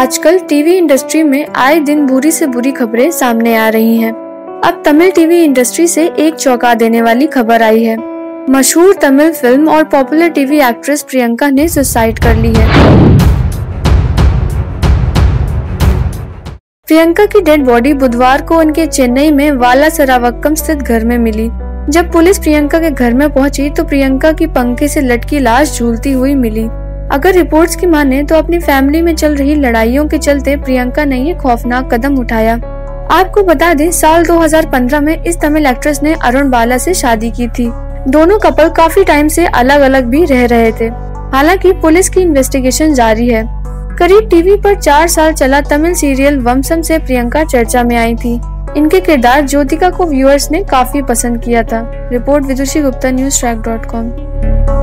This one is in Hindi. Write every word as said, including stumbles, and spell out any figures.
आजकल टीवी इंडस्ट्री में आए दिन बुरी से बुरी खबरें सामने आ रही हैं। अब तमिल टीवी इंडस्ट्री से एक चौंका देने वाली खबर आई है। मशहूर तमिल फिल्म और पॉपुलर टीवी एक्ट्रेस प्रियंका ने सुसाइड कर ली है। प्रियंका की डेड बॉडी बुधवार को उनके चेन्नई में वालासरावक्कम स्थित घर में मिली। जब पुलिस प्रियंका के घर में पहुंची तो प्रियंका की पंखे से लटकी लाश झूलती हुई मिली। अगर रिपोर्ट्स की माने तो अपनी फैमिली में चल रही लड़ाइयों के चलते प्रियंका ने ये खौफनाक कदम उठाया। आपको बता दें, साल दो हज़ार पंद्रह में इस तमिल एक्ट्रेस ने अरुणबाला से शादी की थी। दोनों कपल काफी टाइम से अलग अलग भी रह रहे थे। हालांकि पुलिस की इन्वेस्टिगेशन जारी है। करीब टीवी पर चार साल चला तमिल सीरियल वमसम से प्रियंका चर्चा में आई थी। इनके किरदार ज्योतिका को व्यूअर्स ने काफी पसंद किया था। Report Vidushi Gupta, news track dot com.